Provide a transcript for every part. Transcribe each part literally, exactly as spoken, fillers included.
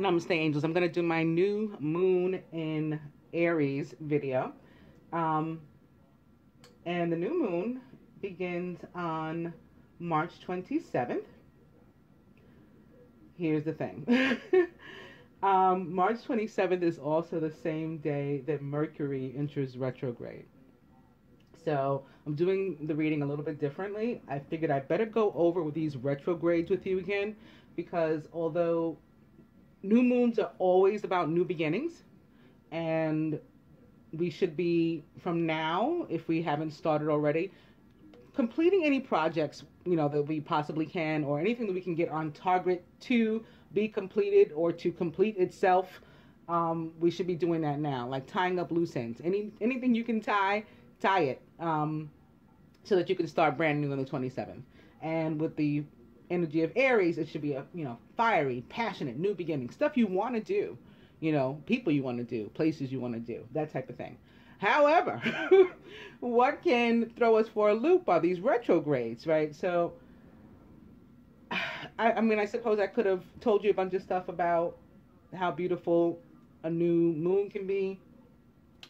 Namaste, angels. I'm going to do my new moon in Aries video. Um, and the new moon begins on March twenty-seventh. Here's the thing. um, March twenty-seventh is also the same day that Mercury enters retrograde. So I'm doing the reading a little bit differently. I figured I better go over with these retrogrades with you again, because although new moons are always about new beginnings, and we should be, from now, if we haven't started already, completing any projects, you know, that we possibly can, or anything that we can get on target to be completed or to complete itself. Um, we should be doing that now, like tying up loose ends. Any, anything you can tie, tie it, um, so that you can start brand new on the twenty-seventh. And with the energy of Aries, it should be a, you know, fiery, passionate, new beginning, stuff you want to do, you know, people you want to do, places you want to do, that type of thing. However, what can throw us for a loop are these retrogrades, right? So, I, I mean, I suppose I could have told you a bunch of stuff about how beautiful a new moon can be,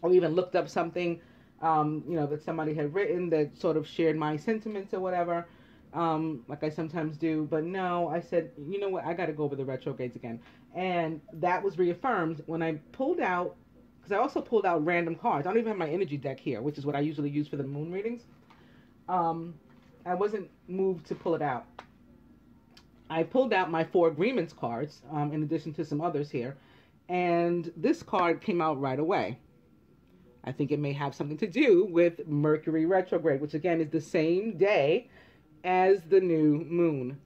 or even looked up something, um, you know, that somebody had written that sort of shared my sentiments or whatever. Um, like I sometimes do, but no, I said, you know what, I got to go over the retrogrades again. And that was reaffirmed when I pulled out, because I also pulled out random cards. I don't even have my energy deck here, which is what I usually use for the moon readings. Um, I wasn't moved to pull it out. I pulled out my four agreements cards, um, in addition to some others here. And this card came out right away. I think it may have something to do with Mercury retrograde, which again is the same day as the new moon.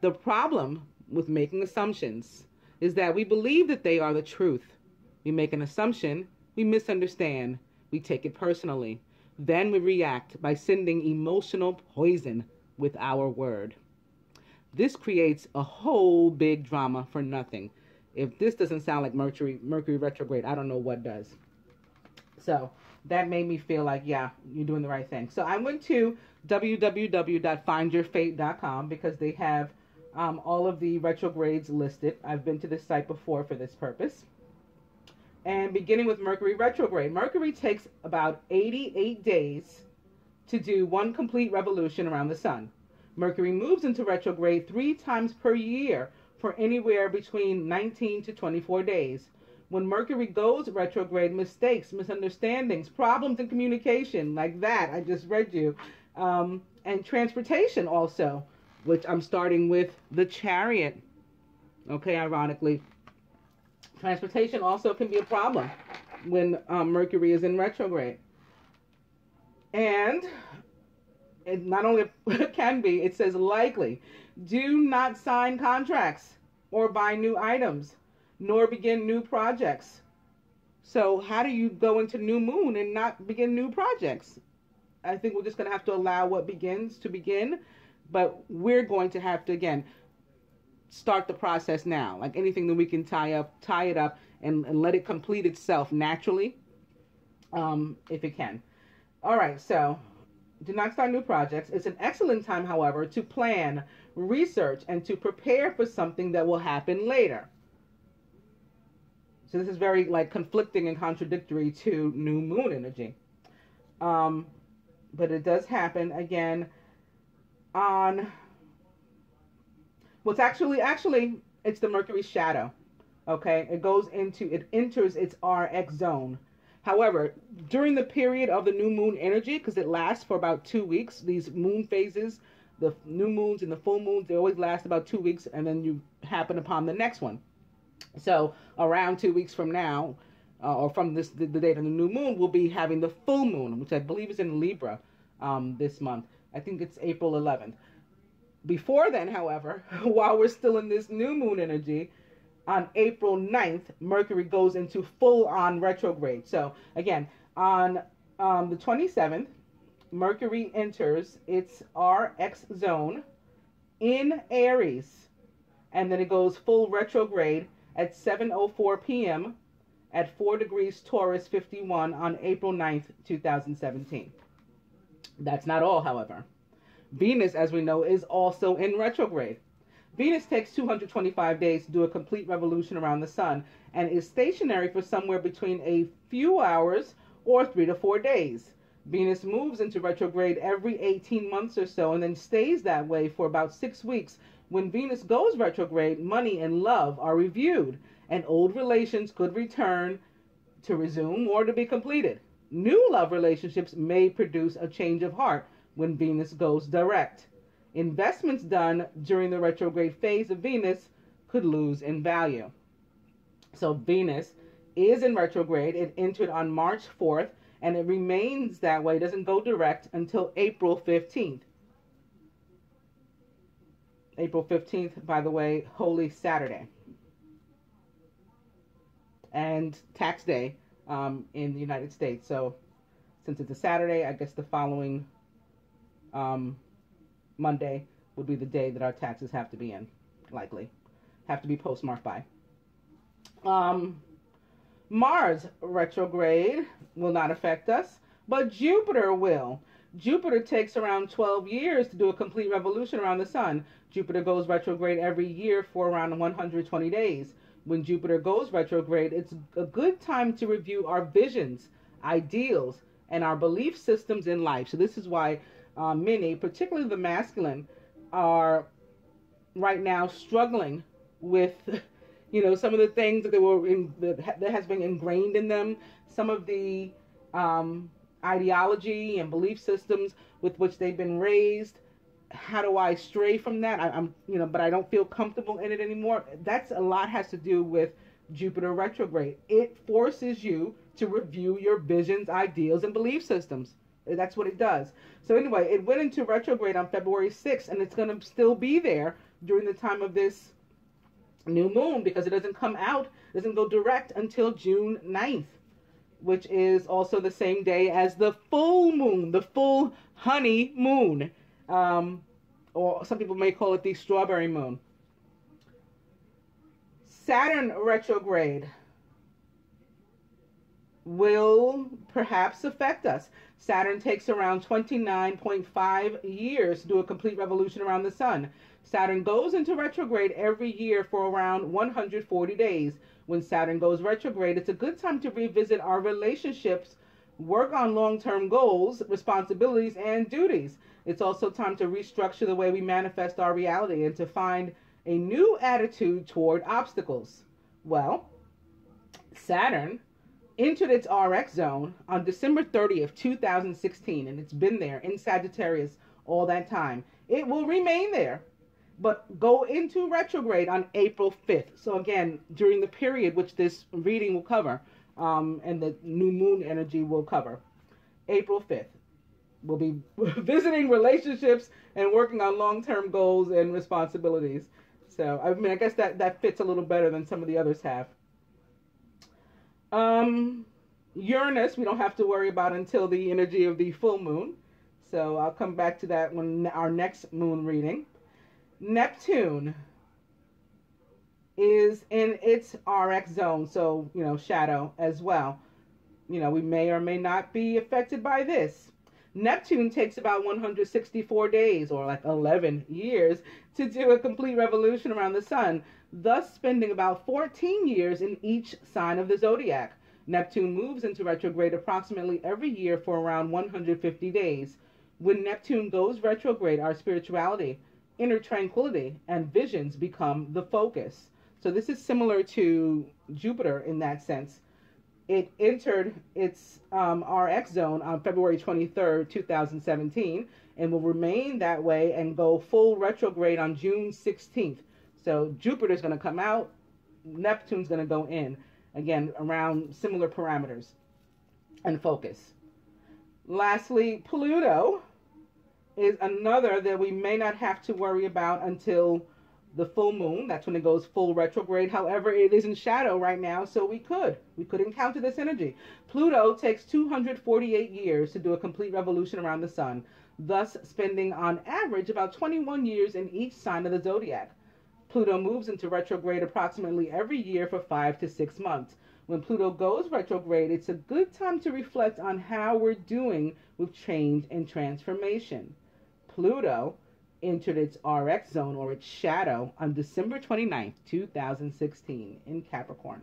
The problem with making assumptions is that we believe that they are the truth. We make an assumption, we misunderstand, we take it personally. Then we react by sending emotional poison with our word. This creates a whole big drama for nothing. If this doesn't sound like Mercury, Mercury retrograde, I don't know what does. So that made me feel like, yeah, you're doing the right thing. So I went to w w w dot find your fate dot com because they have um, all of the retrogrades listed. I've been to this site before for this purpose. And beginning with Mercury retrograde, Mercury takes about eighty-eight days to do one complete revolution around the sun. Mercury moves into retrograde three times per year for anywhere between nineteen to twenty-four days. When Mercury goes retrograde, mistakes, misunderstandings, problems in communication, like that I just read you, um, and transportation also, which I'm starting with the chariot. Okay, ironically, transportation also can be a problem when um, Mercury is in retrograde. And it not only can be, it says likely. Do not sign contracts or buy new items, nor begin new projects. So how do you go into new moon and not begin new projects? I think we're just going to have to allow what begins to begin, but we're going to have to, again, start the process now. Like anything that we can tie up, tie it up and, and let it complete itself naturally, um, if it can. All right, so do not start new projects. It's an excellent time, however, to plan, research, and to prepare for something that will happen later. So this is very like conflicting and contradictory to new moon energy. Um, but it does happen again on what's well, actually, actually it's the Mercury shadow. Okay. It goes into, it enters its R X zone. However, during the period of the new moon energy, cause it lasts for about two weeks, these moon phases, the new moons and the full moons, they always last about two weeks. And then you happen upon the next one. So around two weeks from now, uh, or from this the, the date of the new moon, we'll be having the full moon, which I believe is in Libra um, this month. I think it's April eleventh. Before then, however, while we're still in this new moon energy, on April ninth, Mercury goes into full-on retrograde. So again, on um, the twenty-seventh, Mercury enters its R X zone in Aries, and then it goes full retrograde at seven oh four p m at four degrees Taurus fifty-one on April ninth, two thousand seventeen. That's not all, however. Venus, as we know, is also in retrograde. Venus takes two hundred twenty-five days to do a complete revolution around the sun and is stationary for somewhere between a few hours or three to four days. Venus moves into retrograde every eighteen months or so and then stays that way for about six weeks. When Venus goes retrograde, money and love are reviewed, and old relations could return to resume or to be completed. New love relationships may produce a change of heart when Venus goes direct. Investments done during the retrograde phase of Venus could lose in value. So Venus is in retrograde. It entered on March fourth, and it remains that way. It doesn't go direct until April fifteenth. April fifteenth, by the way, Holy Saturday and tax day um, in the United States. So since it's a Saturday, I guess the following um, Monday would be the day that our taxes have to be in, likely. Have to be postmarked by. Um, Mars retrograde will not affect us, but Jupiter will. Jupiter takes around twelve years to do a complete revolution around the sun. Jupiter goes retrograde every year for around one hundred twenty days. When Jupiter goes retrograde, it's a good time to review our visions, ideals, and our belief systems in life. So this is why uh, many, particularly the masculine, are right now struggling with, you know, some of the things that they were in, that has been ingrained in them, some of the um, ideology and belief systems with which they've been raised. How do I stray from that? I, I'm, you know, but I don't feel comfortable in it anymore. That's a lot has to do with Jupiter retrograde. It forces you to review your visions, ideals, and belief systems. That's what it does. So anyway, it went into retrograde on February sixth, and it's going to still be there during the time of this new moon because it doesn't come out, doesn't go direct until June ninth. Which is also the same day as the full moon, the full honey moon. Um, or some people may call it the strawberry moon. Saturn retrograde will perhaps affect us. Saturn takes around twenty-nine point five years to do a complete revolution around the sun. Saturn goes into retrograde every year for around one hundred forty days. When Saturn goes retrograde, it's a good time to revisit our relationships, work on long-term goals, responsibilities, and duties. It's also time to restructure the way we manifest our reality and to find a new attitude toward obstacles. Well, Saturn entered its R X zone on December thirtieth, two thousand sixteen, and it's been there in Sagittarius all that time. It will remain there, but go into retrograde on April fifth. So again, during the period which this reading will cover, um, and the new moon energy will cover, April fifth. We'll be visiting relationships and working on long-term goals and responsibilities. So, I mean, I guess that, that fits a little better than some of the others have. Um, Uranus, we don't have to worry about until the energy of the full moon. So I'll come back to that when our next moon reading. Neptune is in its R X zone, so, you know, shadow as well. You know, we may or may not be affected by this. Neptune takes about one hundred sixty-four days, or like eleven years, to do a complete revolution around the sun, thus spending about fourteen years in each sign of the zodiac. Neptune moves into retrograde approximately every year for around one hundred fifty days. When Neptune goes retrograde, our spirituality, inner tranquility, and visions become the focus. So this is similar to Jupiter in that sense. It entered its um, R X zone on February twenty-third, two thousand seventeen, and will remain that way and go full retrograde on June sixteenth. So Jupiter's going to come out, Neptune's going to go in, again, around similar parameters and focus. Lastly, Pluto is another that we may not have to worry about until the full moon. That's when it goes full retrograde. However, it is in shadow right now, so we could. We could encounter this energy. Pluto takes two hundred forty-eight years to do a complete revolution around the sun, thus spending on average about twenty-one years in each sign of the zodiac. Pluto moves into retrograde approximately every year for five to six months. When Pluto goes retrograde, it's a good time to reflect on how we're doing with change and transformation. Pluto entered its R X zone, or its shadow, on December twenty-ninth, two thousand sixteen in Capricorn.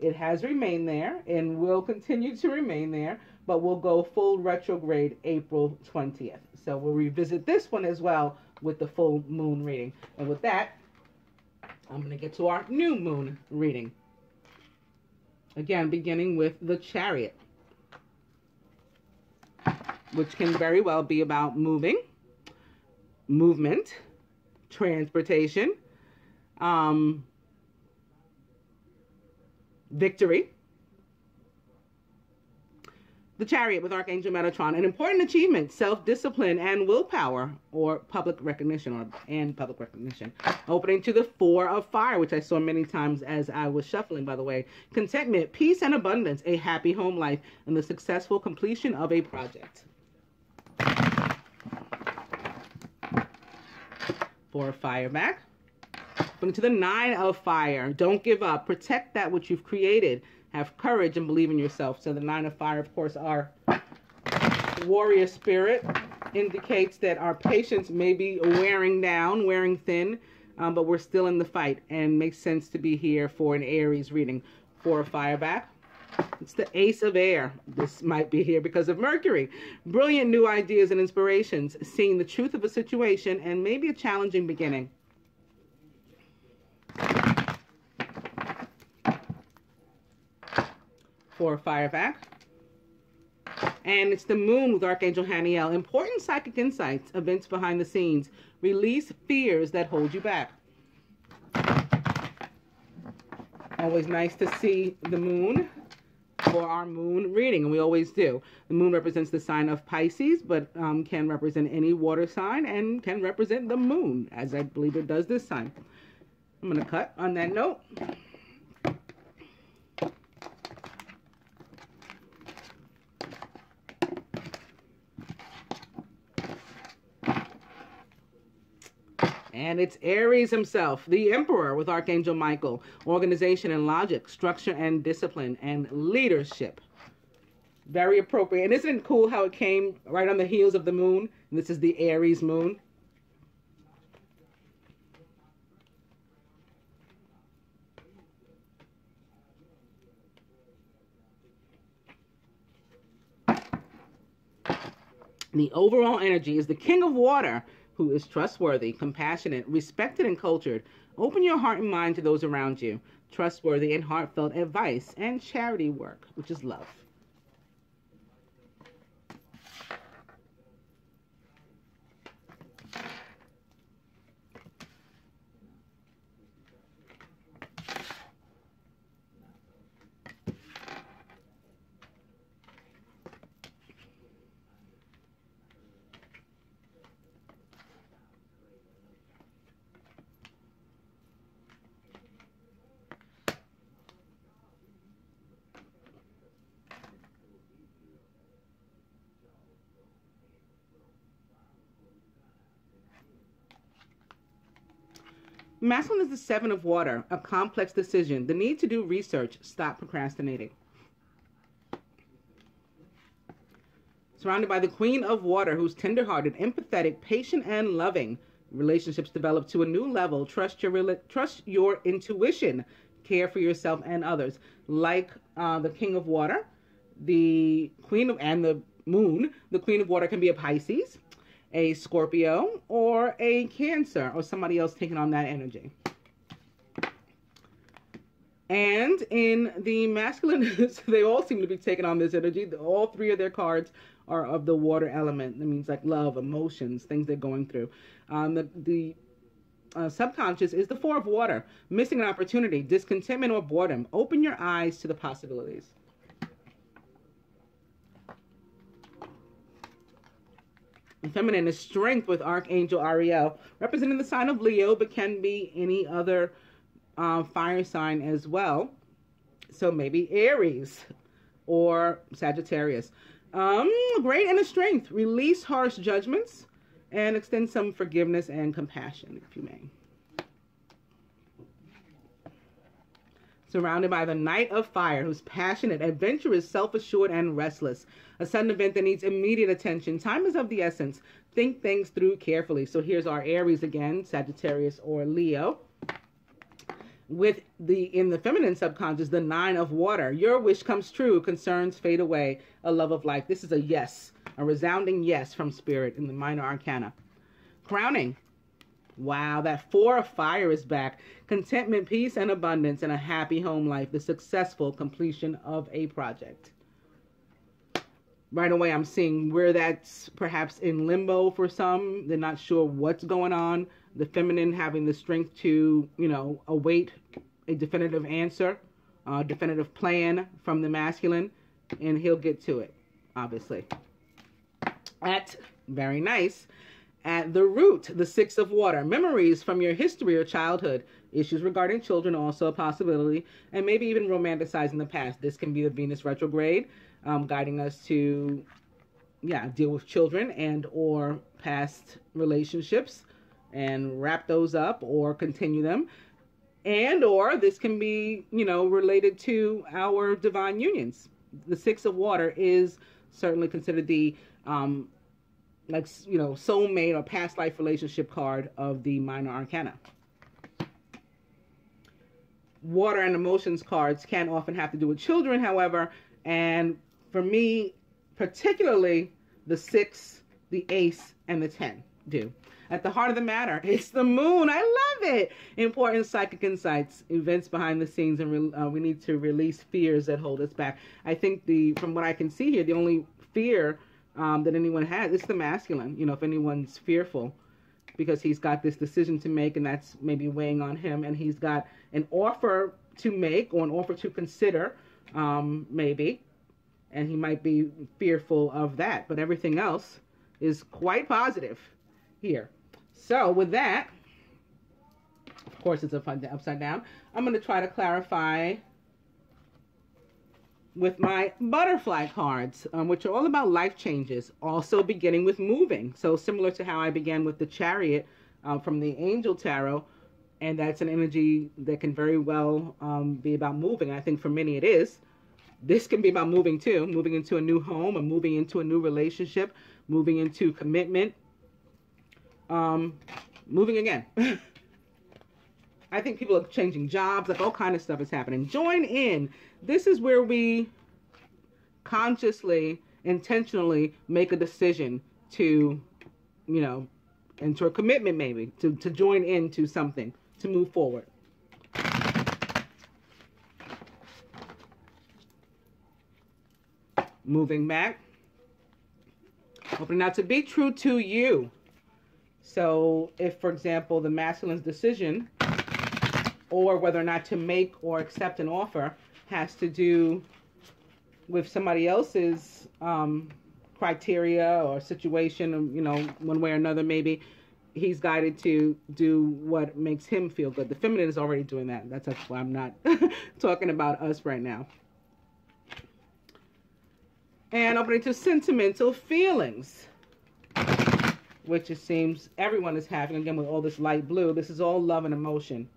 It has remained there and will continue to remain there, but will go full retrograde April twentieth. So we'll revisit this one as well with the full moon reading. And with that, I'm going to get to our new moon reading. Again, beginning with the Chariot, which can very well be about moving, movement, transportation, um, victory. The Chariot with Archangel Metatron, an important achievement, self-discipline, and willpower, or public recognition, or and public recognition. Opening to the Four of Fire, which I saw many times as I was shuffling, by the way. Contentment, peace and abundance, a happy home life, and the successful completion of a project. Four of Fire back. Opening to the Nine of Fire. Don't give up. Protect that which you've created. Have courage and believe in yourself. So the Nine of Fire, of course, our warrior spirit, indicates that our patience may be wearing down, wearing thin, um, but we're still in the fight, and makes sense to be here for an Aries reading. Four of Fire back. It's the Ace of Air. This might be here because of Mercury. Brilliant new ideas and inspirations, seeing the truth of a situation, and maybe a challenging beginning. Four of Fire back. And it's the Moon with Archangel Haniel. Important psychic insights, events behind the scenes. Release fears that hold you back. Always nice to see the Moon for our moon reading, and we always do. The Moon represents the sign of Pisces, but um, can represent any water sign, and can represent the Moon, as I believe it does this time. I'm going to cut on that note. And it's Aries himself, the Emperor with Archangel Michael. Organization and logic, structure and discipline, and leadership. Very appropriate. And isn't it cool how it came right on the heels of the moon? And this is the Aries moon. The overall energy is the King of Water, who is trustworthy, compassionate, respected, and cultured. Open your heart and mind to those around you. Trustworthy and heartfelt advice and charity work, which is love. Masculine is the Seven of Water, a complex decision, the need to do research, stop procrastinating. Surrounded by the Queen of Water, who's tenderhearted, empathetic, patient, and loving. Relationships develop to a new level. Trust your, trust your intuition. Care for yourself and others. Like uh, the King of Water, the Queen of, and the Moon, the Queen of Water can be a Pisces, a Scorpio, or a Cancer, or somebody else taking on that energy. And in the masculine, they all seem to be taking on this energy. All three of their cards are of the water element. That means like love, emotions, things they're going through. Um, the the uh, subconscious is the Four of Water. Missing an opportunity, discontentment, or boredom. Open your eyes to the possibilities. Feminine is strength with Archangel Ariel, representing the sign of Leo, but can be any other uh, fire sign as well. So maybe Aries or Sagittarius. Um, great inner strength. Release harsh judgments and extend some forgiveness and compassion, if you may. surrounded by the Knight of Fire, who's passionate, adventurous, self-assured, and restless. A sudden event that needs immediate attention. Time is of the essence. Think things through carefully. So here's our Aries again, Sagittarius or Leo. With the, in the feminine subconscious, the Nine of Water. Your wish comes true. Concerns fade away. A love of life. This is a yes, a resounding yes from Spirit in the minor arcana. Crowning. Wow, that Four of Fire is back. Contentment, peace, and abundance, and a happy home life. The successful completion of a project. Right away, I'm seeing where that's perhaps in limbo for some. They're not sure what's going on. The feminine having the strength to, you know, await a definitive answer, a definitive plan from the masculine, and he'll get to it, obviously. At, very nice, at the root, the Six of Water. Memories from your history or childhood. Issues regarding children also a possibility, and maybe even romanticizing the past. This can be the Venus retrograde, um, guiding us to, yeah, deal with children and or past relationships and wrap those up or continue them. And or this can be, you know, related to our divine unions. The Six of Water is certainly considered the, um, like, you know, soulmate or past life relationship card of the minor arcana. Water and emotions cards can often have to do with children, however. And for me, particularly, the six, the ace, and the ten do. At the heart of the matter, it's the moon. I love it. Important psychic insights, events behind the scenes, and uh, we need to release fears that hold us back. I think the, from what I can see here, the only fear um, that anyone has is the masculine. You know, if anyone's fearful, because he's got this decision to make, and that's maybe weighing on him, and he's got an offer to make or an offer to consider, um, maybe, and he might be fearful of that. But everything else is quite positive here. So with that, of course it's upside down, I'm going to try to clarify with my butterfly cards, um, which are all about life changes, also beginning with moving. So similar to how I began with the Chariot uh, from the Angel Tarot, and that's an energy that can very well um, be about moving. I think for many it is. This can be about moving too, moving into a new home, or moving into a new relationship, moving into commitment. Um, moving again. I think people are changing jobs, like all kind of stuff is happening. Join in. This is where we consciously, intentionally make a decision to, you know, enter a commitment maybe, to, to join into something, to move forward. Moving back. Opening out to be true to you. So if, for example, the masculine's decision or whether or not to make or accept an offer has to do with somebody else's um, criteria or situation, you know, one way or another, maybe he's guided to do what makes him feel good. The feminine is already doing that. That's why I'm not talking about us right now. And opening to sentimental feelings, which it seems everyone is having, again, with all this light blue. This is all love and emotion.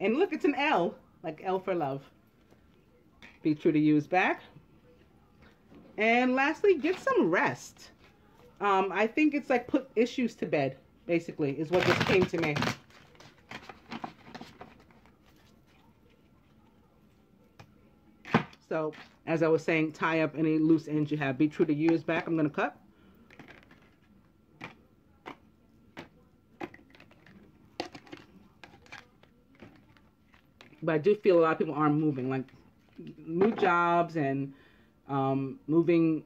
And look, it's an L, like L for love. Be true to you is back. And lastly, get some rest. Um, I think it's like put issues to bed, basically, is what this came to me. So, as I was saying, tie up any loose ends you have. Be true to you is back. I'm going to cut. But I do feel a lot of people aren't moving, like new jobs and um, moving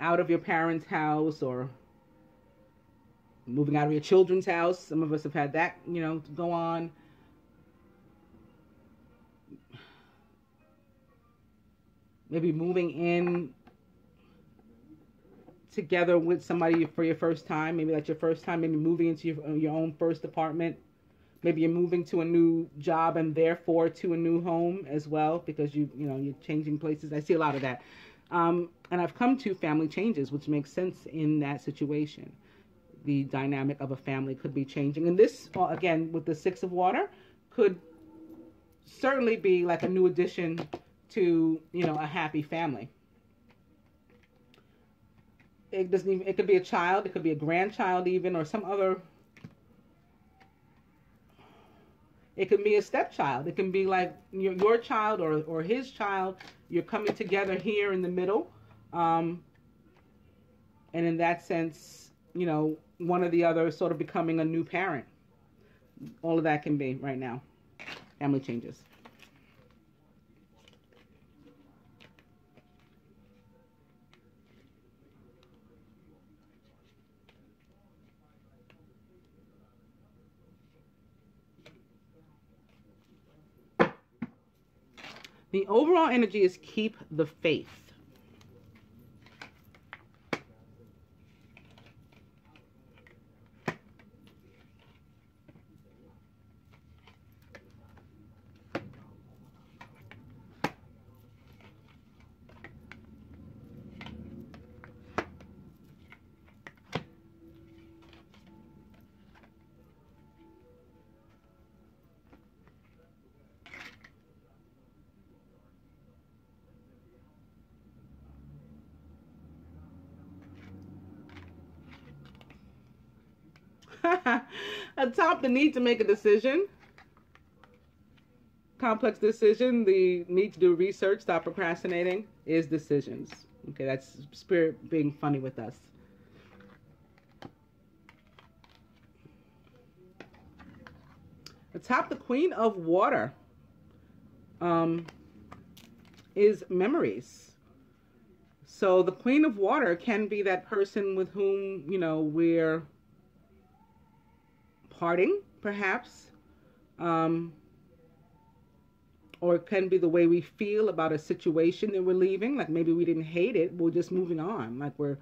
out of your parents' house or moving out of your children's house. Some of us have had that, you know, to go on. Maybe moving in together with somebody for your first time. Maybe that's your first time. Maybe moving into your, your own first apartment. Maybe you're moving to a new job and therefore to a new home as well, because you you know you're changing places. I see a lot of that, um, and I've come to family changes, which makes sense in that situation. The dynamic of a family could be changing, and this again with the Six of Water could certainly be like a new addition to, you know, a happy family. It doesn't even, it could be a child, it could be a grandchild even, or some other, it could be a stepchild. It can be like your, your child or, or his child. You're coming together here in the middle. Um, and in that sense, you know, one or the other sort of becoming a new parent. All of that can be right now. Family changes. The overall energy is keep the faith. Atop the need to make a decision, complex decision, the need to do research, stop procrastinating, is decisions. Okay, that's spirit being funny with us. Atop the Queen of Water um, is memories. So the Queen of Water can be that person with whom, you know, we're parting, perhaps, um, or it can be the way we feel about a situation that we're leaving. Like maybe we didn't hate it, we're just moving on. Like we're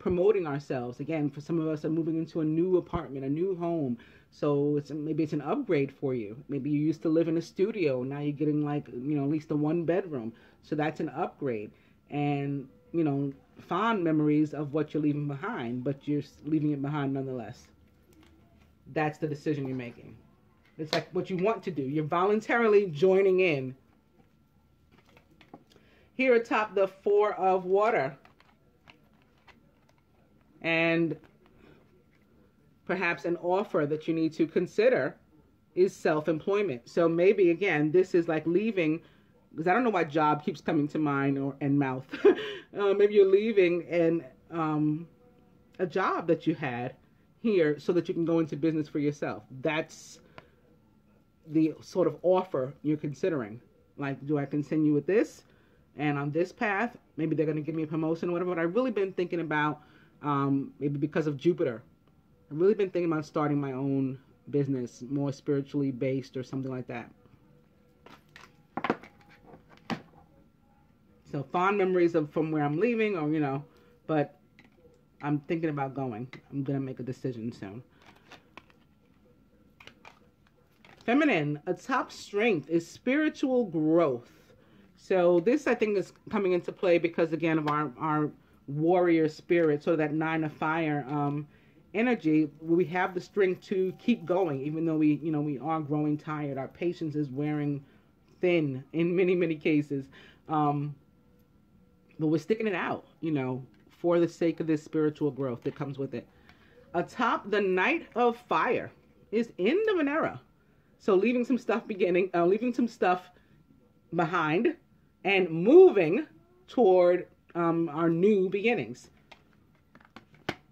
promoting ourselves. Again, for some of us are moving into a new apartment, a new home. So it's, maybe it's an upgrade for you. Maybe you used to live in a studio. Now you're getting like, you know, at least a one bedroom. So that's an upgrade. And, you know, fond memories of what you're leaving behind, but you're leaving it behind nonetheless. That's the decision you're making. It's like what you want to do. You're voluntarily joining in. Here atop the Four of Water. And perhaps an offer that you need to consider is self-employment. So maybe, again, this is like leaving, because I don't know why job keeps coming to mind or and mouth. uh, maybe you're leaving and um, a job that you had here so that you can go into business for yourself. That's the sort of offer you're considering. Like, do I continue with this? And on this path, maybe they're going to give me a promotion or whatever. But I've really been thinking about, um, maybe because of Jupiter, I've really been thinking about starting my own business, more spiritually based or something like that. So fond memories of from where I'm leaving, or, you know, but I'm thinking about going. I'm going to make a decision soon. Feminine, a top strength is spiritual growth. So this, I think, is coming into play because, again, of our, our warrior spirit, so that nine of fire um, energy, we have the strength to keep going, even though we, you know, we are growing tired. Our patience is wearing thin in many, many cases. Um, but we're sticking it out, you know, for the sake of this spiritual growth that comes with it. Atop the Knight of Fire is in the Venera. So leaving some stuff beginning, uh, leaving some stuff behind and moving toward um, our new beginnings,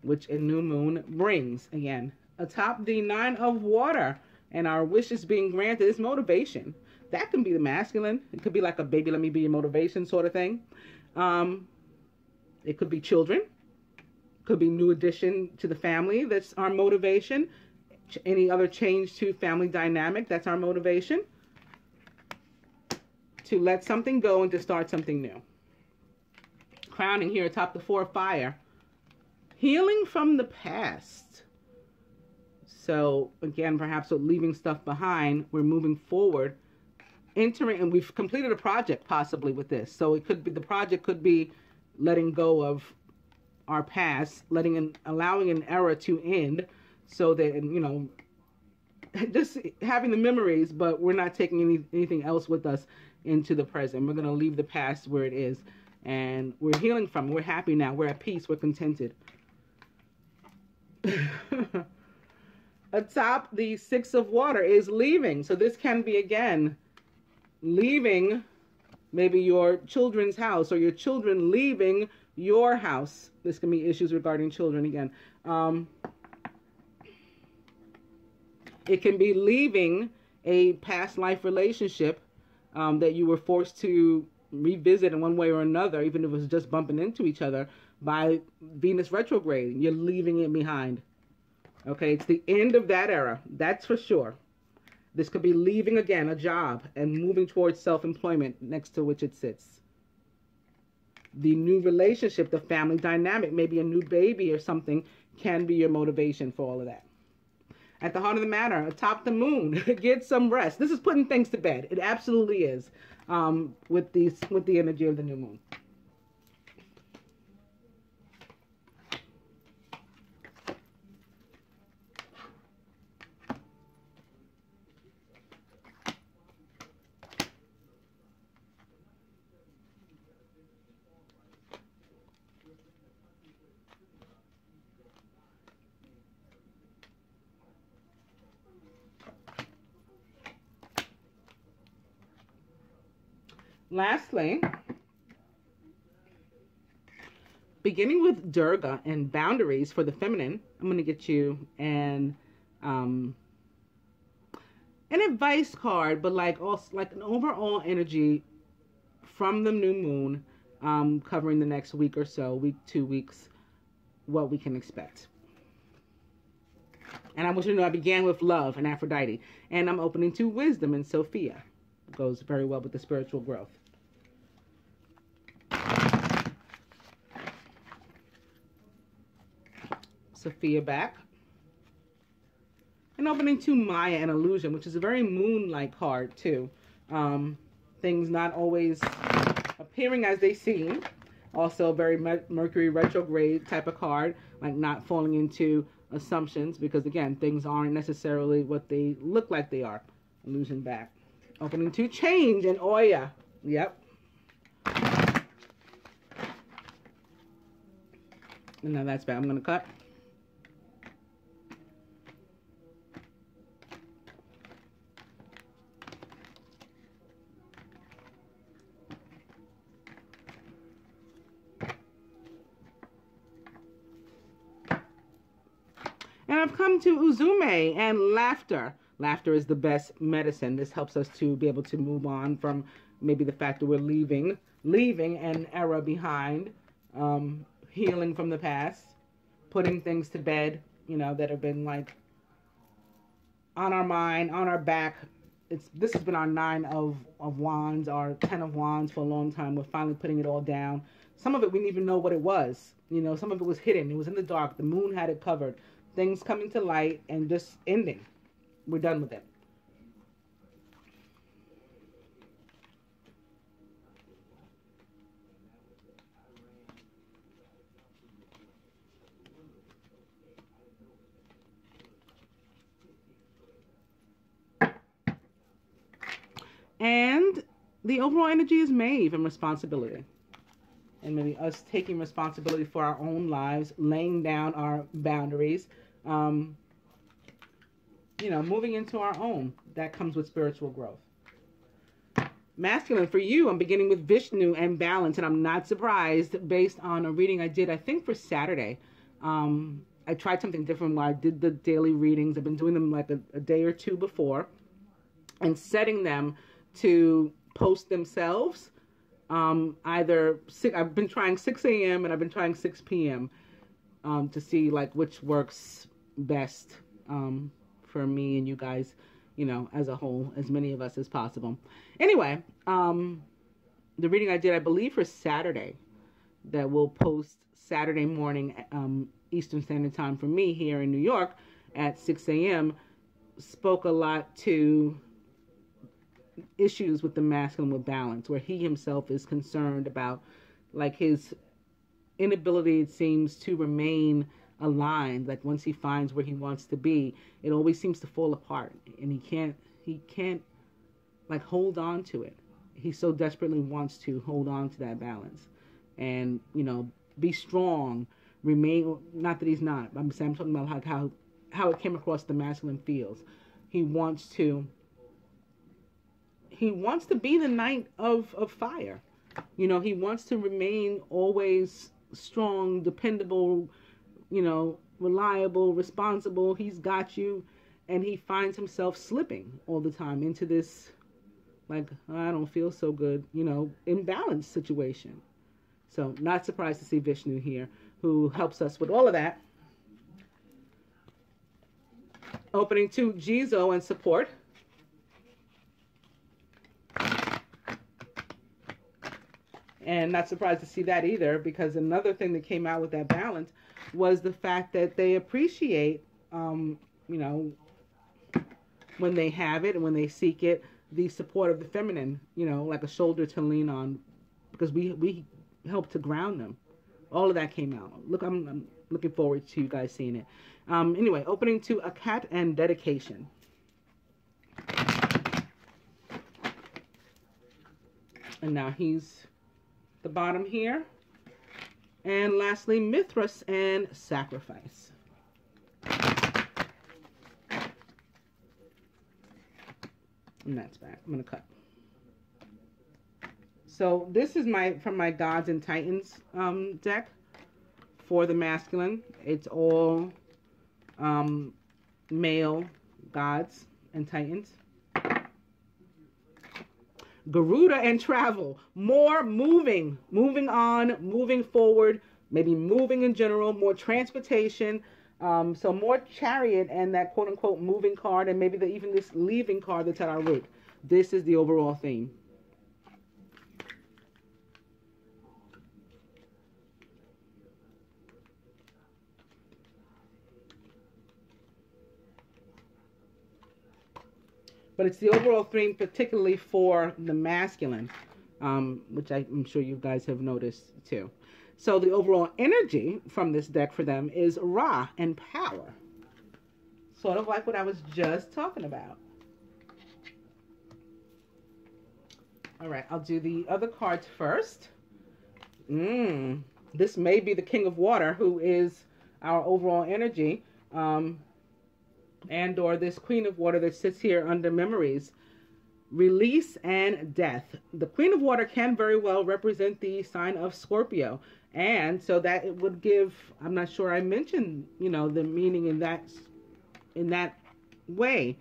which a new moon brings again. Atop the Nine of Water and our wishes being granted is motivation. That can be the masculine. It could be like a baby, let me be your motivation sort of thing. Um, It could be children, could be new addition to the family. That's our motivation. Ch- any other change to family dynamic, that's our motivation. To let something go and to start something new. Crowning here atop the Four of Fire. Healing from the past. So again, perhaps with leaving stuff behind, we're moving forward. Entering, and we've completed a project possibly with this. So it could be, the project could be letting go of our past, letting an, allowing an era to end so that, you know, just having the memories, but we're not taking any, anything else with us into the present. We're going to leave the past where it is, and we're healing from it. We're happy now. We're at peace. We're contented. Atop the Six of Water is leaving. So this can be, again, leaving maybe your children's house, or your children leaving your house. This can be issues regarding children again. Um, it can be leaving a past life relationship um, that you were forced to revisit in one way or another, even if it was just bumping into each other, by Venus retrograde. You're leaving it behind. Okay, it's the end of that era. That's for sure. This could be leaving, again, a job and moving towards self-employment, next to which it sits. The new relationship, the family dynamic, maybe a new baby or something, can be your motivation for all of that. At the heart of the matter, atop the moon, get some rest. This is putting things to bed. It absolutely is, um, with, these, with the energy of the new moon. Lastly, beginning with Durga and boundaries for the feminine, I'm going to get you an um, an advice card, but like also like an overall energy from the new moon, um, covering the next week or so, week, two weeks, what we can expect. And I want you to know I began with love and Aphrodite, and I'm opening to wisdom and Sophia. Goes very well with the spiritual growth. Sophia back. And opening to Maya and illusion, which is a very moon-like card too. Um, things not always appearing as they seem. Also very Mercury retrograde type of card, like not falling into assumptions, because again, things aren't necessarily what they look like they are. Illusion back. Opening to change and Oya. Yep. And now that's bad. I'm going to cut. And I've come to Uzume and laughter. Laughter is the best medicine. This helps us to be able to move on from maybe the fact that we're leaving, leaving an era behind, um, healing from the past, putting things to bed, you know, that have been like on our mind, on our back. It's, this has been our nine of, of wands, our ten of wands for a long time. We're finally putting it all down. Some of it, we didn't even know what it was. You know, some of it was hidden. It was in the dark. The moon had it covered. Things coming to light and just ending. We're done with it. And the overall energy is Maeve and responsibility. And maybe us taking responsibility for our own lives, laying down our boundaries, um, you know, moving into our own. That comes with spiritual growth. Masculine, for you, I'm beginning with Vishnu and balance, and I'm not surprised based on a reading I did, I think, for Saturday. Um, I tried something different while I did the daily readings. I've been doing them like a, a day or two before and setting them to post themselves. Um, either six, I've been trying six A M and I've been trying six P M Um, to see like which works best. Um, for me and you guys, you know, as a whole, as many of us as possible. Anyway, um, the reading I did, I believe, for Saturday, that will post Saturday morning, um, Eastern Standard Time for me here in New York at six A M, spoke a lot to issues with the masculine with balance, where he himself is concerned about, like, his inability, it seems, to remain aligned, like once he finds where he wants to be, it always seems to fall apart, and he can't, he can't like hold on to it. He so desperately wants to hold on to that balance and, you know, be strong, remain, not that he's not, I'm saying, I'm talking about how, how, how it came across the masculine fields. He wants to, he wants to be the knight of, of fire. You know, he wants to remain always strong, dependable, you know, reliable, responsible. He's got you. And he finds himself slipping all the time into this, like, I don't feel so good, you know, imbalanced situation. So not surprised to see Vishnu here, who helps us with all of that. Opening to Jizo and support. And not surprised to see that either, because another thing that came out with that balance was the fact that they appreciate, um, you know, when they have it and when they seek it, the support of the feminine, you know, like a shoulder to lean on, because we we help to ground them. All of that came out. Look, I'm, I'm looking forward to you guys seeing it. Um, anyway, opening to a cat and dedication. And now he's the bottom here, and lastly Mithras and sacrifice. And that's back. I'm gonna cut. So this is my from my Gods and Titans um, deck for the masculine. It's all um, male gods and titans. Garuda and travel, more moving, moving on, moving forward, maybe moving in general, more transportation, um, so more chariot and that quote-unquote moving card, and maybe the, even this leaving card that's at our root. This is the overall theme. But it's the overall theme, particularly for the masculine, um, which I'm sure you guys have noticed too. So the overall energy from this deck for them is Ra and power. Sort of like what I was just talking about. All right, I'll do the other cards first. Mm, this may be the King of Water, who is our overall energy. Um, and or this Queen of Water that sits here under memories, release and death. The Queen of Water can very well represent the sign of Scorpio, and so that it would give, I'm not sure I mentioned, you know, the meaning in that, in that way.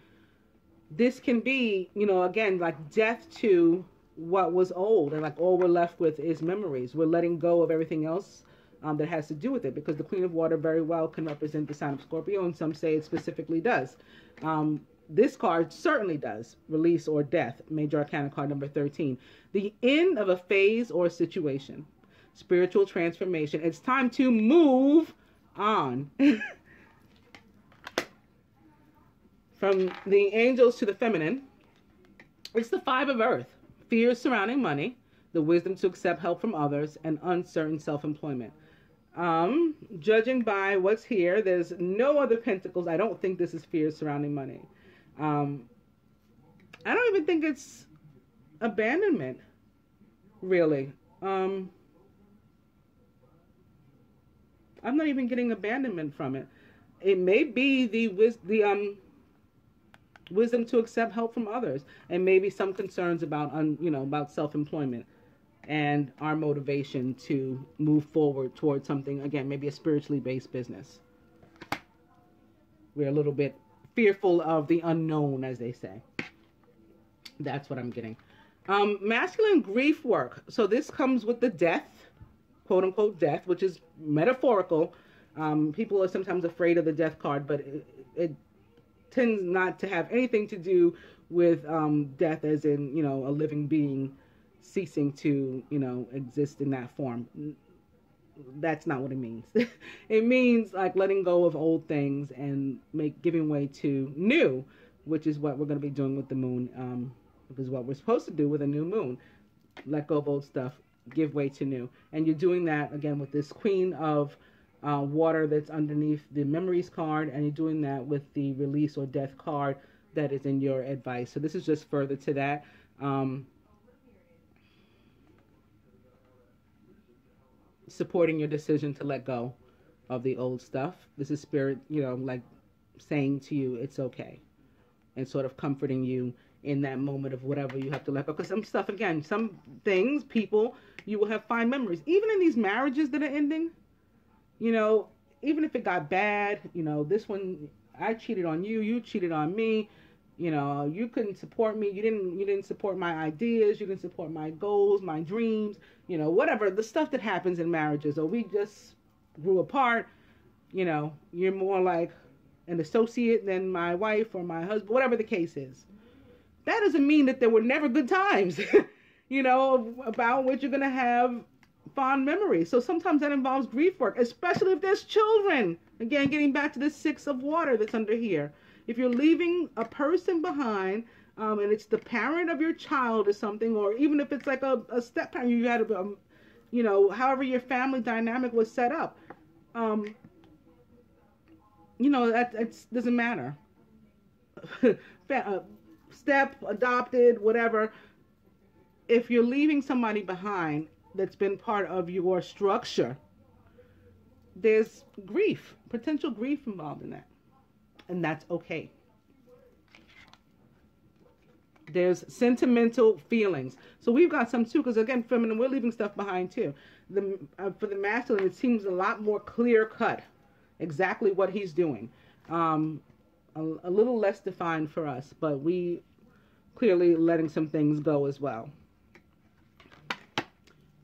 This can be, you know, again, like death to what was old, and like all we're left with is memories. We're letting go of everything else Um, that has to do with it, because the Queen of Water very well can represent the sign of Scorpio, and some say it specifically does. Um, this card certainly does, release or death, Major Arcana card number thirteen. The end of a phase or situation, spiritual transformation. It's time to move on. From the angels to the feminine, it's the Five of Earth, fears surrounding money, the wisdom to accept help from others, and uncertain self-employment. Um, judging by what's here, there's no other pentacles. I don't think this is fear surrounding money. Um, I don't even think it's abandonment, really. Um, I'm not even getting abandonment from it. It may be the wis the um wisdom to accept help from others, and maybe some concerns about un, you know about self-employment and our motivation to move forward towards something, again, maybe a spiritually based business. We're a little bit fearful of the unknown, as they say. That's what I'm getting. Um, masculine grief work. So this comes with the death, quote-unquote death, which is metaphorical. Um, people are sometimes afraid of the death card, but it, it tends not to have anything to do with um, death as in, you know, a living being ceasing to, you know, exist in that form. That's not what it means. It means like letting go of old things and make giving way to new, which is what we're going to be doing with the moon, um, which is what we're supposed to do with a new moon. Let go of old stuff, give way to new. And you're doing that, again, with this Queen of uh, water that's underneath the memories card, and you're doing that with the release or death card that is in your advice. So this is just further to that. Um, supporting your decision to let go of the old stuff. This is spirit, you know, like saying to you, it's okay. And sort of comforting you in that moment of whatever you have to let go. Because some stuff, again, some things, people, you will have fine memories. Even in these marriages that are ending, you know, even if it got bad, you know, this one, I cheated on you, you cheated on me, you know, you couldn't support me, you didn't, you didn't support my ideas, you didn't support my goals, my dreams, you know, whatever, the stuff that happens in marriages, or we just grew apart, you know, you're more like an associate than my wife or my husband, whatever the case is. That doesn't mean that there were never good times, you know, about which you're going to have fond memories. So sometimes that involves grief work, especially if there's children. Again, getting back to the six of water that's under here. If you're leaving a person behind, um, and it's the parent of your child or something, or even if it's like a, a step-parent, you had, a, um, you know, however your family dynamic was set up, um, you know, that it's, doesn't matter. Step, adopted, whatever. If you're leaving somebody behind that's been part of your structure, there's grief, potential grief involved in that. And that's okay. There's sentimental feelings. So we've got some too, because again, feminine, we're leaving stuff behind too. The, uh, for the masculine, it seems a lot more clear cut, exactly what he's doing. Um, a, a little less defined for us, but we clearly letting some things go as well.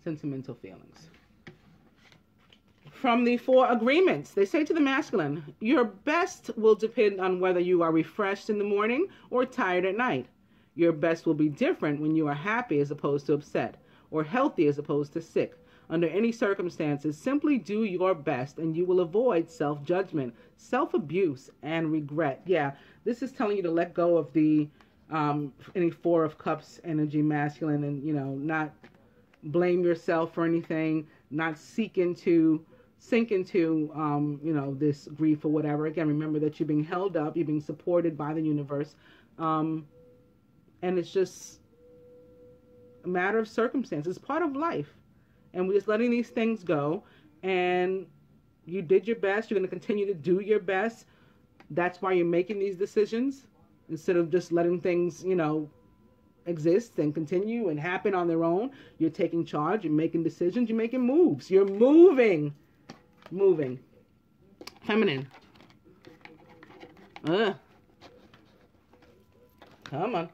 Sentimental feelings. From the four agreements, they say to the masculine, your best will depend on whether you are refreshed in the morning or tired at night. Your best will be different when you are happy as opposed to upset, or healthy as opposed to sick. Under any circumstances, simply do your best and you will avoid self-judgment, self-abuse, and regret. Yeah, this is telling you to let go of the um, any four of cups energy masculine, and, you know, not blame yourself for anything, not seek into, sink into, um, you know, this grief or whatever. Again, remember that you're being held up, you're being supported by the universe. Um, and it's just a matter of circumstances. It's part of life. And we're just letting these things go. And you did your best. You're going to continue to do your best. That's why you're making these decisions, instead of just letting things, you know, exists and continue and happen on their own. You're taking charge, you're making decisions, you're making moves, you're moving, moving. Feminine. Ugh. Come on.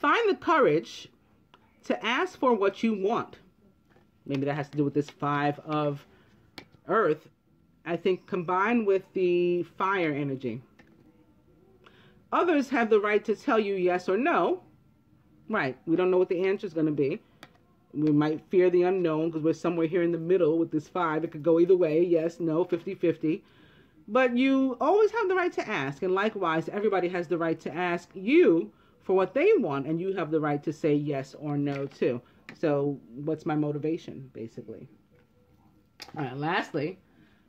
Find the courage to ask for what you want. Maybe that has to do with this five of earth, I think, combined with the fire energy. Others have the right to tell you yes or no. Right. We don't know what the answer is going to be. We might fear the unknown because we're somewhere here in the middle with this five. It could go either way. Yes, no, fifty fifty. But you always have the right to ask. And likewise, everybody has the right to ask you for what they want. And you have the right to say yes or no, too. So what's my motivation, basically? All right. Lastly,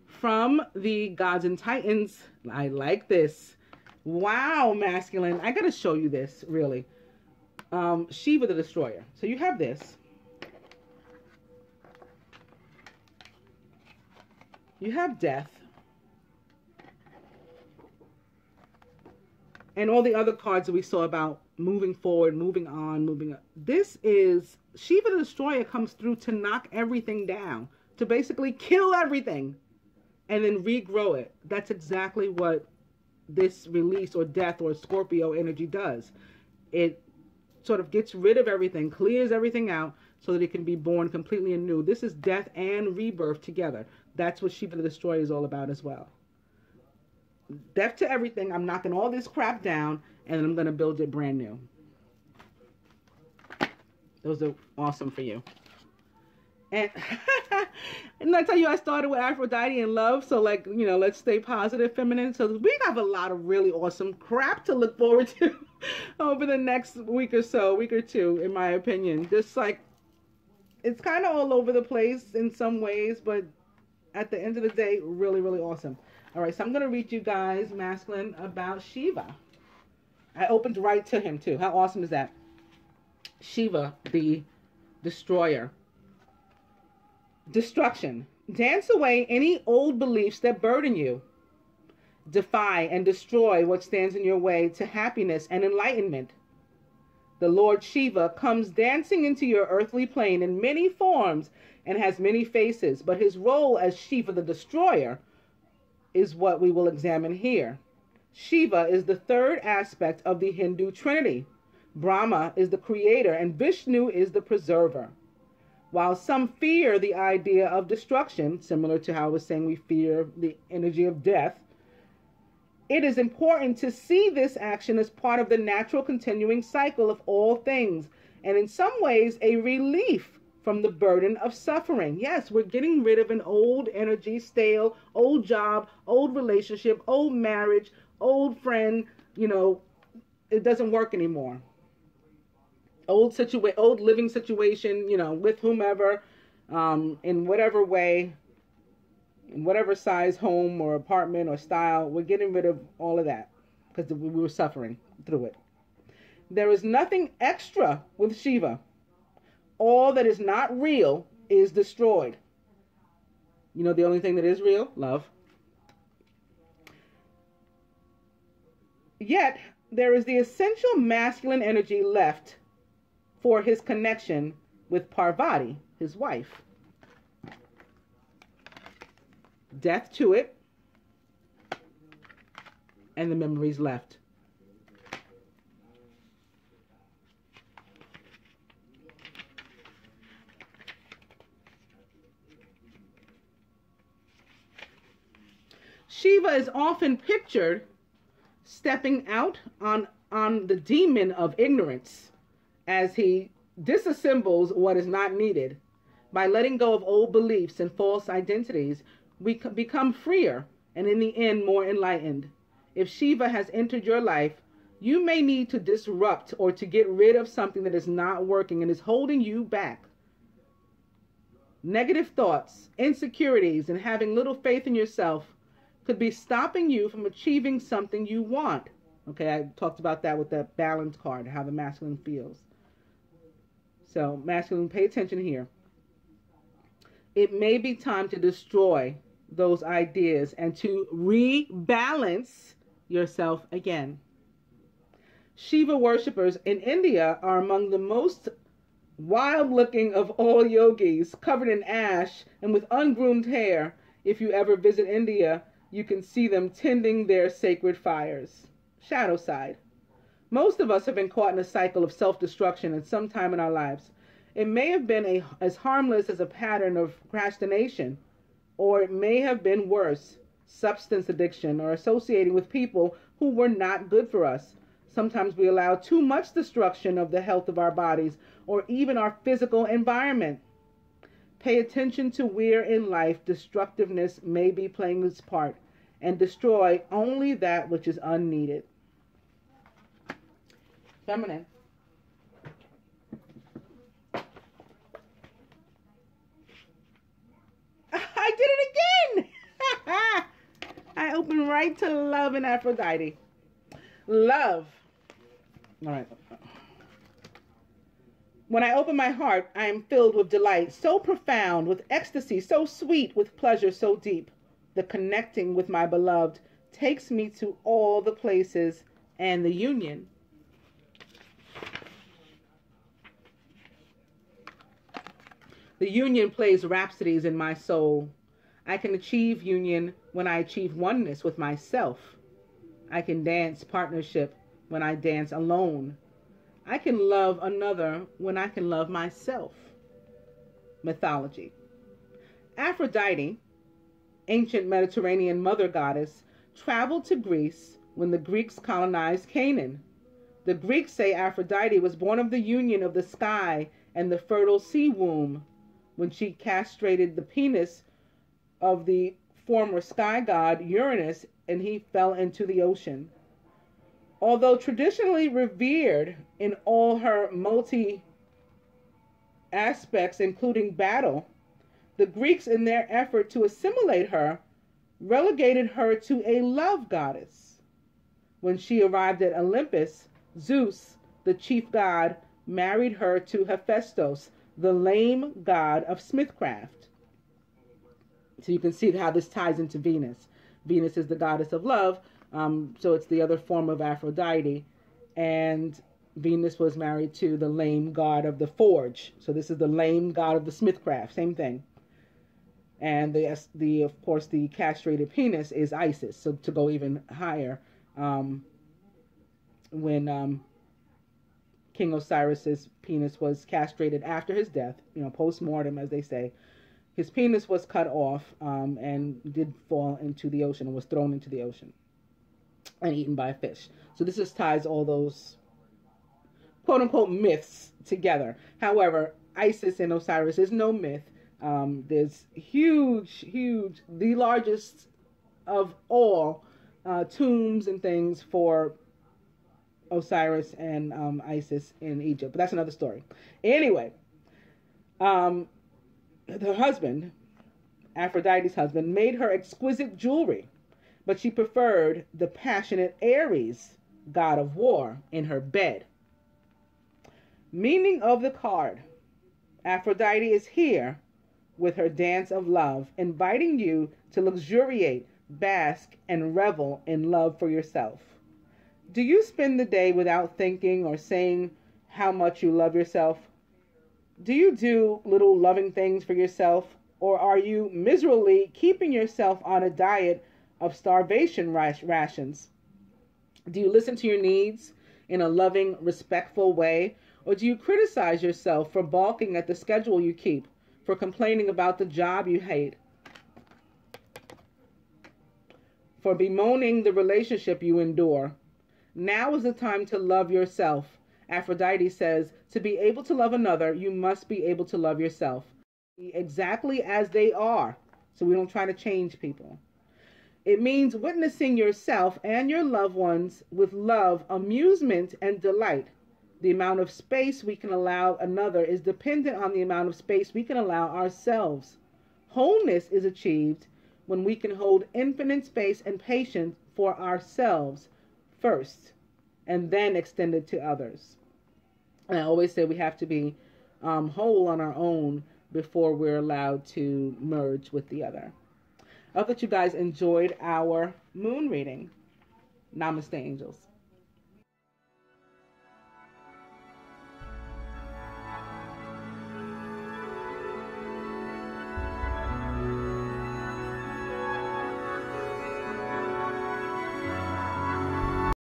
from the Gods and Titans. I like this. Wow, masculine. I got to show you this, really. Um, Shiva the Destroyer. So you have this. You have death. And all the other cards that we saw about moving forward, moving on, moving up. This is, Shiva the Destroyer comes through to knock everything down, to basically kill everything and then regrow it. That's exactly what this release or death or Scorpio energy does. It sort of gets rid of everything, clears everything out so that it can be born completely anew. This is death and rebirth together. That's what Shiva the Destroyer is all about as well. Death to everything. I'm knocking all this crap down and I'm going to build it brand new. Those are awesome for you. And and I tell you, I started with Aphrodite and love. So, like, you know, let's stay positive, feminine. So we have a lot of really awesome crap to look forward to over the next week or so, week or two, in my opinion. Just like it's kind of all over the place in some ways, but at the end of the day, really, really awesome. All right, so I'm going to read you guys masculine about Shiva. I opened right to him, too. How awesome is that? Shiva, the destroyer. Destruction. Dance away any old beliefs that burden you. Defy and destroy what stands in your way to happiness and enlightenment. The Lord Shiva comes dancing into your earthly plane in many forms and has many faces, but his role as Shiva the Destroyer is what we will examine here. Shiva is the third aspect of the Hindu Trinity. Brahma is the creator and Vishnu is the preserver. While some fear the idea of destruction, similar to how I was saying we fear the energy of death, it is important to see this action as part of the natural continuing cycle of all things, and in some ways a relief from the burden of suffering. Yes, we're getting rid of an old energy, stale, old job, old relationship, old marriage, old friend, you know, it doesn't work anymore. Old situa- old living situation, you know, with whomever, um, in whatever way, in whatever size home or apartment or style, we're getting rid of all of that because we were suffering through it. There is nothing extra with Shiva. All that is not real is destroyed. You know the only thing that is real? Love. Yet, there is the essential masculine energy left for his connection with Parvati, his wife. Death to it, and the memories left. Shiva is often pictured stepping out on, on the demon of ignorance as he disassembles what is not needed. By letting go of old beliefs and false identities, we become freer and in the end more enlightened. If Shiva has entered your life, you may need to disrupt or to get rid of something that is not working and is holding you back. Negative thoughts, insecurities, and having little faith in yourself could be stopping you from achieving something you want. Okay, I talked about that with that balance card, how the masculine feels. So, masculine, pay attention here. It may be time to destroy those ideas and to rebalance yourself again. Shiva worshippers in India are among the most wild-looking of all yogis, covered in ash and with ungroomed hair. If you ever visit India, you can see them tending their sacred fires. Shadow side. Most of us have been caught in a cycle of self-destruction at some time in our lives. It may have been a, as harmless as a pattern of procrastination, or it may have been worse, substance addiction or associating with people who were not good for us. Sometimes we allow too much destruction of the health of our bodies or even our physical environment. Pay attention to where in life destructiveness may be playing its part and destroy only that which is unneeded. Feminine. I did it again! I opened right to love and Aphrodite. Love. All right. When I open my heart, I am filled with delight, so profound, with ecstasy, so sweet, with pleasure, so deep. The connecting with my beloved takes me to all the places and the union. The union plays rhapsodies in my soul. I can achieve union when I achieve oneness with myself. I can dance partnership when I dance alone. I can love another when I can love myself. Mythology. Aphrodite, ancient Mediterranean mother goddess, traveled to Greece when the Greeks colonized Canaan. The Greeks say Aphrodite was born of the union of the sky and the fertile sea womb. When she castrated the penis of the former sky god Uranus, and he fell into the ocean. Although traditionally revered in all her multi aspects, including battle, the Greeks, in their effort to assimilate her, relegated her to a love goddess. When she arrived at Olympus, Zeus, the chief god, married her to Hephaestus, the lame god of smithcraft. So you can see how this ties into Venus. Venus is the goddess of love, um, so it's the other form of Aphrodite. And Venus was married to the lame god of the forge. So this is the lame god of the smithcraft, same thing. And the, the of course, the castrated penis is Isis. So to go even higher, um, when um, King Osiris's penis was castrated after his death, you know, post-mortem, as they say, his penis was cut off um, and did fall into the ocean and was thrown into the ocean and eaten by a fish. So this just ties all those quote-unquote myths together. However, Isis and Osiris is no myth. Um, there's huge, huge, the largest of all uh, tombs and things for Osiris and um, Isis in Egypt. But that's another story. Anyway, um, her husband, Aphrodite's husband, made her exquisite jewelry, but she preferred the passionate Ares, god of war, in her bed. Meaning of the card: Aphrodite is here with her dance of love, inviting you to luxuriate, bask, and revel in love for yourself. Do you spend the day without thinking or saying how much you love yourself? Do you do little loving things for yourself, or are you miserably keeping yourself on a diet of starvation rations? Do you listen to your needs in a loving, respectful way, or do you criticize yourself for balking at the schedule you keep, for complaining about the job you hate, for bemoaning the relationship you endure? Now is the time to love yourself. Aphrodite says, to be able to love another, you must be able to love yourself exactly as they are, so we don't try to change people. It means witnessing yourself and your loved ones with love, amusement, and delight. The amount of space we can allow another is dependent on the amount of space we can allow ourselves. Wholeness is achieved when we can hold infinite space and patience for ourselves first, and then extend it to others. And I always say we have to be um, whole on our own before we're allowed to merge with the other. I hope that you guys enjoyed our moon reading. Namaste, angels.